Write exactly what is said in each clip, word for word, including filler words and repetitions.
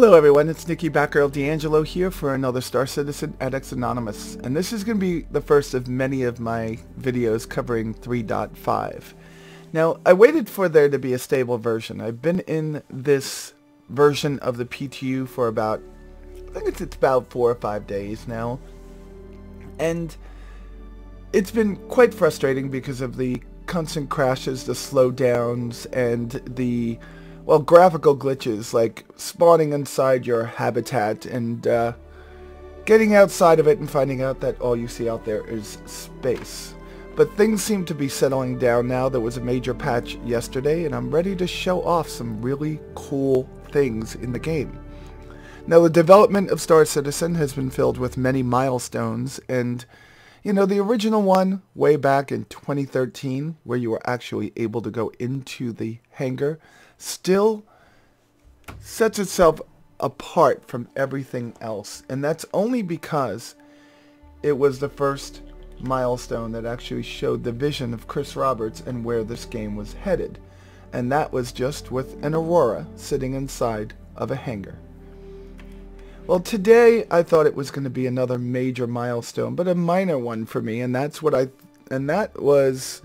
Hello everyone, it's Nikki Backgirl D'Angelo here for another Star Citizen Addicts Anonymous, and this is going to be the first of many of my videos covering three point five. Now, I waited for there to be a stable version. I've been in this version of the P T U for about, I think it's, it's about four or five days now, and it's been quite frustrating because of the constant crashes, the slowdowns, and the Well, graphical glitches like spawning inside your habitat and uh, getting outside of it and finding out that all you see out there is space. But things seem to be settling down now. There was a major patch yesterday, and I'm ready to show off some really cool things in the game. Now, the development of Star Citizen has been filled with many milestones, and you know, the original one way back in twenty thirteen, where you were actually able to go into the hangar, still sets itself apart from everything else, and that's only because it was the first milestone that actually showed the vision of Chris Roberts and where this game was headed, and that was just with an Aurora sitting inside of a hangar. Well, today I thought it was going to be another major milestone, but a minor one for me, and that's what I and that was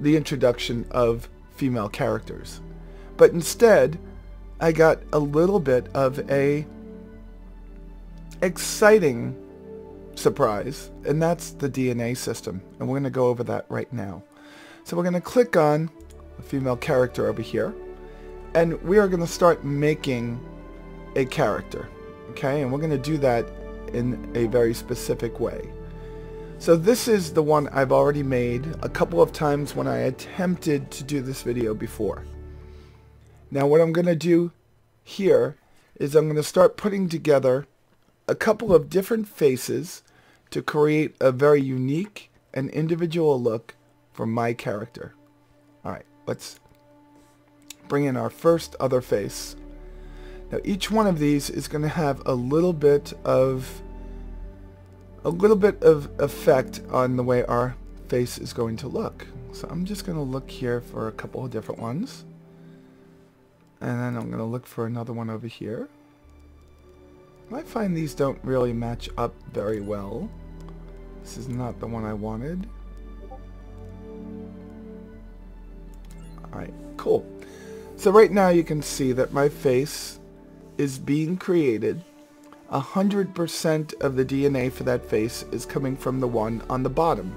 the introduction of female characters. But instead, I got a little bit of a exciting surprise, and that's the D N A system. And we're going to go over that right now. So we're going to click on a female character over here, and we are going to start making a character. Okay, and we're going to do that in a very specific way. So this is the one I've already made a couple of times when I attempted to do this video before. Now what I'm going to do here is I'm going to start putting together a couple of different faces to create a very unique and individual look for my character. Alright, let's bring in our first other face. Now each one of these is going to have a little bit of a little bit of effect on the way our face is going to look. So I'm just going to look here for a couple of different ones. And then I'm going to look for another one over here. I find these don't really match up very well. This is not the one I wanted. Alright, cool. So right now you can see that my face is being created. one hundred percent of the D N A for that face is coming from the one on the bottom.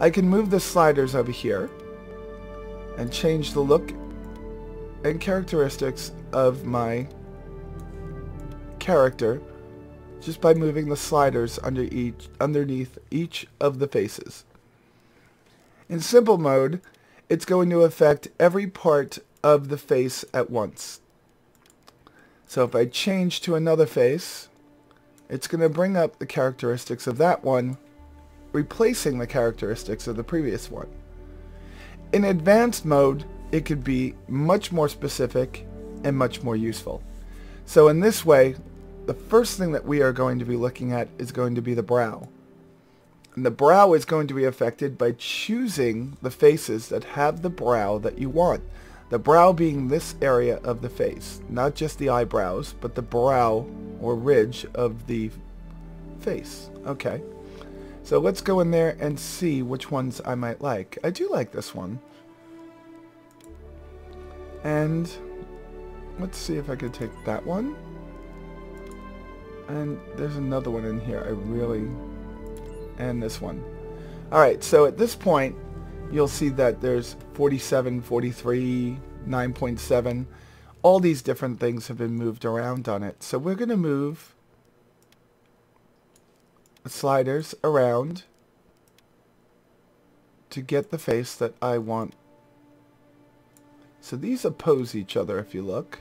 I can move the sliders over here and change the look and characteristics of my character just by moving the sliders under each, underneath each of the faces. In simple mode, it's going to affect every part of the face at once. So if I change to another face, it's going to bring up the characteristics of that one, replacing the characteristics of the previous one. In advanced mode, it could be much more specific and much more useful. So in this way, the first thing that we are going to be looking at is going to be the brow. And the brow is going to be affected by choosing the faces that have the brow that you want. The brow being this area of the face, not just the eyebrows, but the brow or ridge of the face. Okay, so let's go in there and see which ones I might like. I do like this one. And let's see if I could take that one. And there's another one in here I really... and this one. Alright, so at this point you'll see that there's forty-seven, forty-three, nine point seven. All these different things have been moved around on it. So we're going to move the sliders around to get the face that I want. So these oppose each other if you look.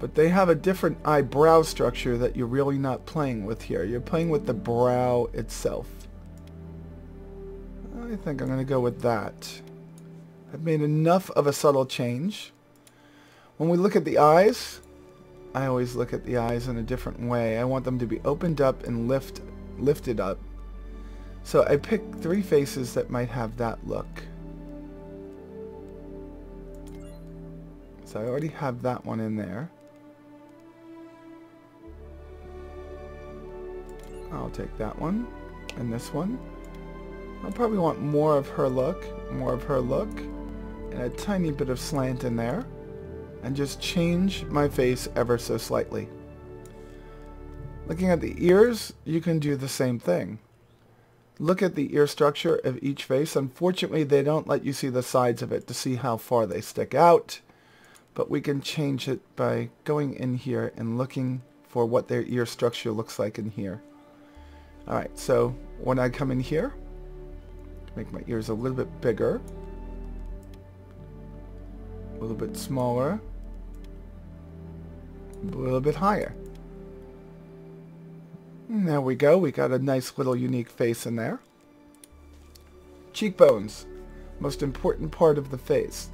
But they have a different eyebrow structure that you're really not playing with here. You're playing with the brow itself. I think I'm going to go with that. I've made enough of a subtle change. When we look at the eyes, I always look at the eyes in a different way. I want them to be opened up and lift, lifted up. So I picked three faces that might have that look. So I already have that one in there. I'll take that one and this one. I'll probably want more of her look, more of her look, and a tiny bit of slant in there, and just change my face ever so slightly. Looking at the ears, you can do the same thing. Look at the ear structure of each face. Unfortunately, they don't let you see the sides of it to see how far they stick out, but we can change it by going in here and looking for what their ear structure looks like in here. Alright, so when I come in here, make my ears a little bit bigger, a little bit smaller, a little bit higher. And there we go, we got a nice little unique face in there. Cheekbones, most important part of the face.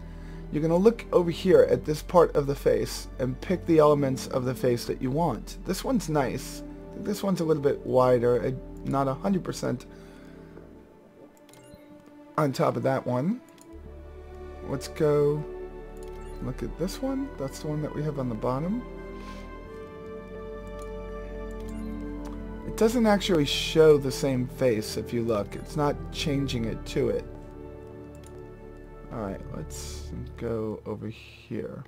You're going to look over here at this part of the face and pick the elements of the face that you want. This one's nice. This one's a little bit wider, not one hundred percent on top of that one. Let's go look at this one. That's the one that we have on the bottom. It doesn't actually show the same face if you look. It's not changing it to it. Alright, let's go over here.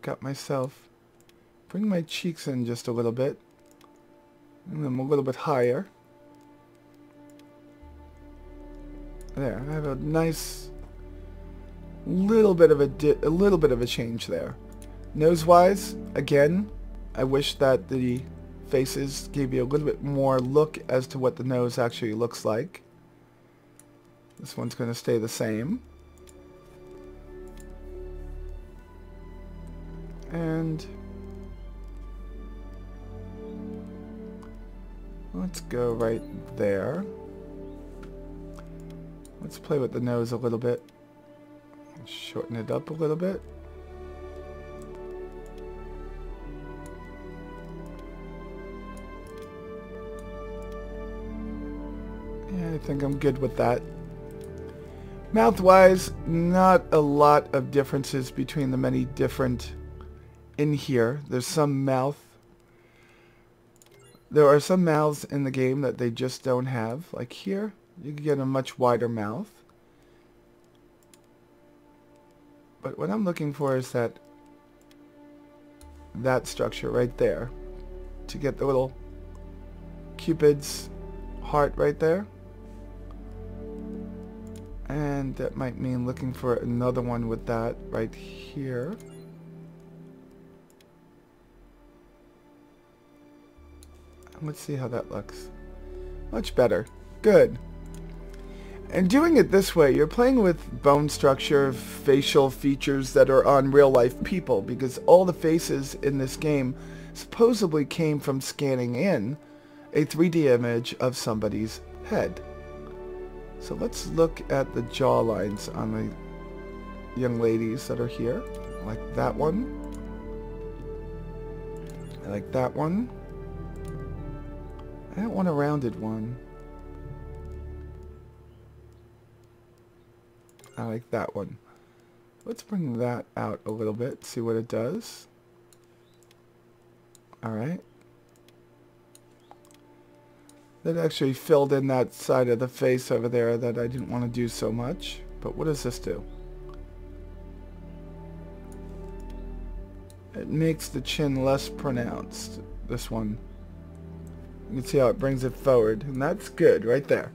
Got myself, bring my cheeks in just a little bit, and I'm a little bit higher. There, I have a nice little bit of a di a little bit of a change there. Nose-wise, again, I wish that the faces gave you a little bit more look as to what the nose actually looks like. This one's going to stay the same. And let's go right there. Let's play with the nose a little bit. Shorten it up a little bit. Yeah, I think I'm good with that. Mouth-wise, not a lot of differences between the many different... In here, there's some mouth. There are some mouths in the game that they just don't have. Like here, you can get a much wider mouth. But what I'm looking for is that that structure right there, to get the little Cupid's heart right there. And that might mean looking for another one with that right here. Let's see how that looks. Much better. Good. And doing it this way, you're playing with bone structure, facial features that are on real life people, because all the faces in this game supposedly came from scanning in a three D image of somebody's head. So let's look at the jaw lines on the young ladies that are here. I like that one. I like that one. I don't want a rounded one. I like that one. Let's bring that out a little bit, see what it does. Alright. That actually filled in that side of the face over there that I didn't want to do so much. But what does this do? It makes the chin less pronounced, this one. You can see how it brings it forward, and that's good right there.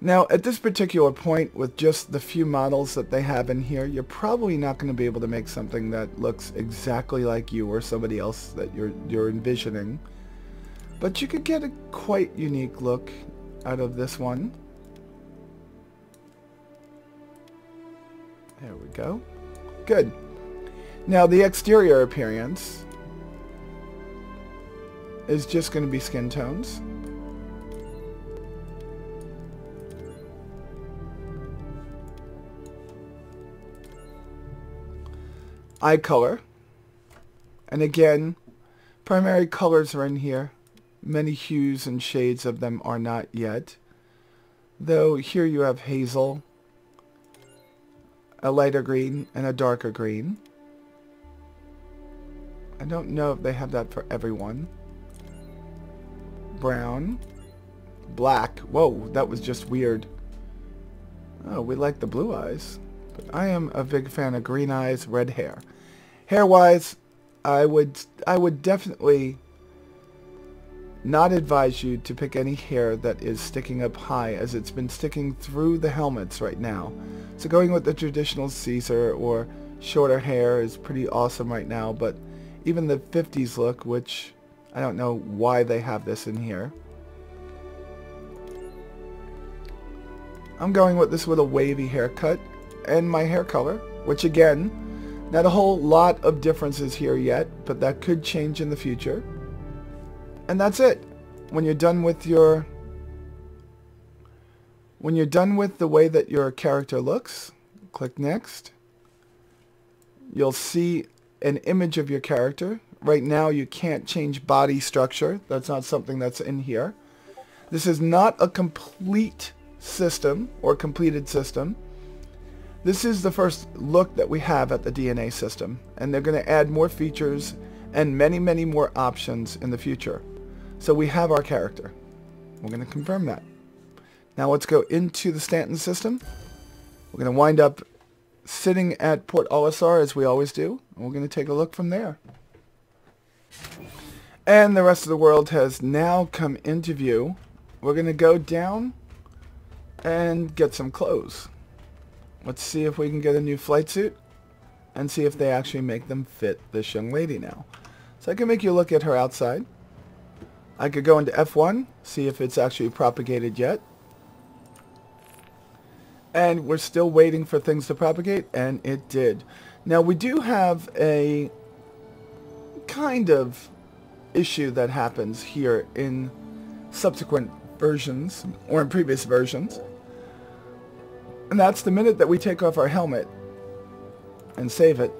Now, at this particular point, with just the few models that they have in here, you're probably not going to be able to make something that looks exactly like you or somebody else that you're, you're envisioning. But you could get a quite unique look out of this one. There we go. Good. Now, the exterior appearance is just going to be skin tones. Eye color. And again, primary colors are in here. Many hues and shades of them are not yet. Though here you have hazel, a lighter green, and a darker green. I don't know if they have that for everyone. Brown. Black. Whoa, that was just weird. Oh, we like the blue eyes. But I am a big fan of green eyes, red hair. Hair-wise, I would, I would definitely not advise you to pick any hair that is sticking up high, as it's been sticking through the helmets right now. So going with the traditional Caesar or shorter hair is pretty awesome right now, but even the fifties look, which I don't know why they have this in here. I'm going with this with a wavy haircut and my hair color, which again, not a whole lot of differences here yet, but that could change in the future. And that's it. When you're done with your... When you're done with the way that your character looks, click Next. You'll see an image of your character. Right now you can't change body structure. That's not something that's in here. This is not a complete system or completed system. This is the first look that we have at the D N A system, and they're going to add more features and many many more options in the future. So we have our character. We're going to confirm that. Now let's go into the Stanton system. We're going to wind up sitting at Port Olisar as we always do, and we're going to take a look from there. And the rest of the world has now come into view. We're going to go down and get some clothes. Let's see if we can get a new flight suit and see if they actually make them fit this young lady now. So I can make you look at her outside. I could go into F one, see if it's actually propagated yet. And we're still waiting for things to propagate, and it did. Now we do have a kind of issue that happens here in subsequent versions, or in previous versions. And that's the minute that we take off our helmet and save it,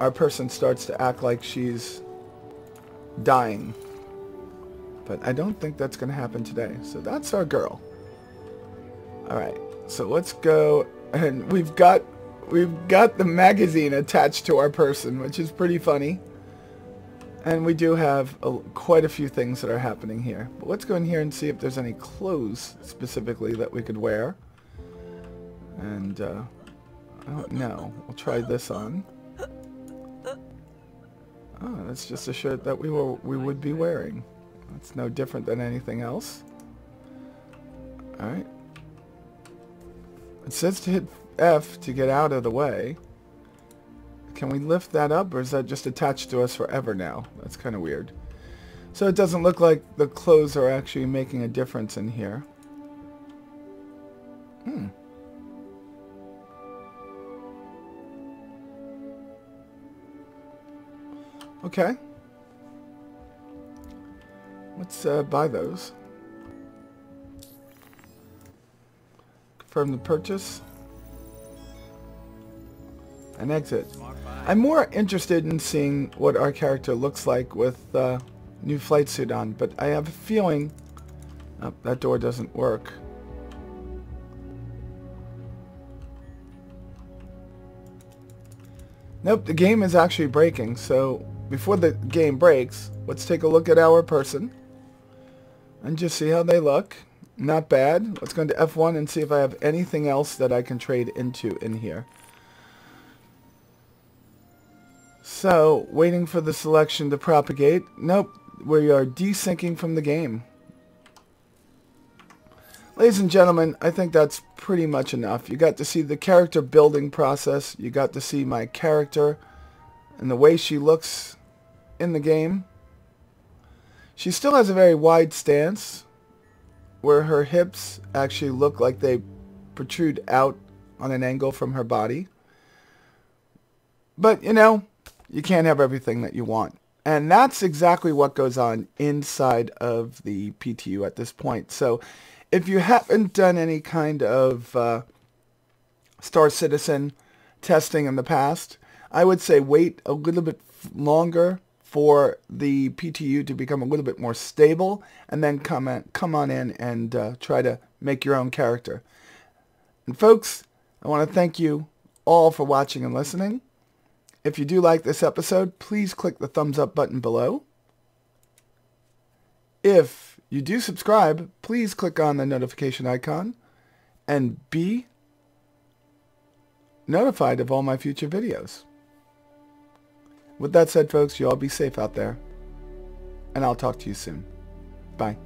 our person starts to act like she's dying. But I don't think that's going to happen today. So that's our girl. Alright, so let's go, and we've got we've got the magazine attached to our person, which is pretty funny. And we do have a, quite a few things that are happening here. But let's go in here and see if there's any clothes specifically that we could wear. And, uh, I don't know. We'll try this on. Oh, that's just a shirt that we, were, we would be wearing. That's no different than anything else. Alright. It says to hit F to get out of the way. Can we lift that up, or is that just attached to us forever now? That's kind of weird. So it doesn't look like the clothes are actually making a difference in here. Hmm. Okay. Let's uh, buy those. Confirm the purchase. And exit. I'm more interested in seeing what our character looks like with the uh, new flight suit on, but I have a feeling... Oh, that door doesn't work. Nope, the game is actually breaking, so before the game breaks, let's take a look at our person and just see how they look. Not bad. Let's go into F one and see if I have anything else that I can trade into in here. So, waiting for the selection to propagate. Nope, we are desyncing from the game. Ladies and gentlemen, I think that's pretty much enough. You got to see the character building process. You got to see my character and the way she looks in the game. She still has a very wide stance where her hips actually look like they protrude out on an angle from her body. But, you know... You can't have everything that you want. And that's exactly what goes on inside of the P T U at this point. So if you haven't done any kind of uh, Star Citizen testing in the past, I would say wait a little bit longer for the P T U to become a little bit more stable, and then come, at, come on in and uh, try to make your own character. And folks, I want to thank you all for watching and listening. If you do like this episode, please click the thumbs up button below. If you do subscribe, please click on the notification icon and be notified of all my future videos. With that said, folks, you all be safe out there, and I'll talk to you soon. Bye.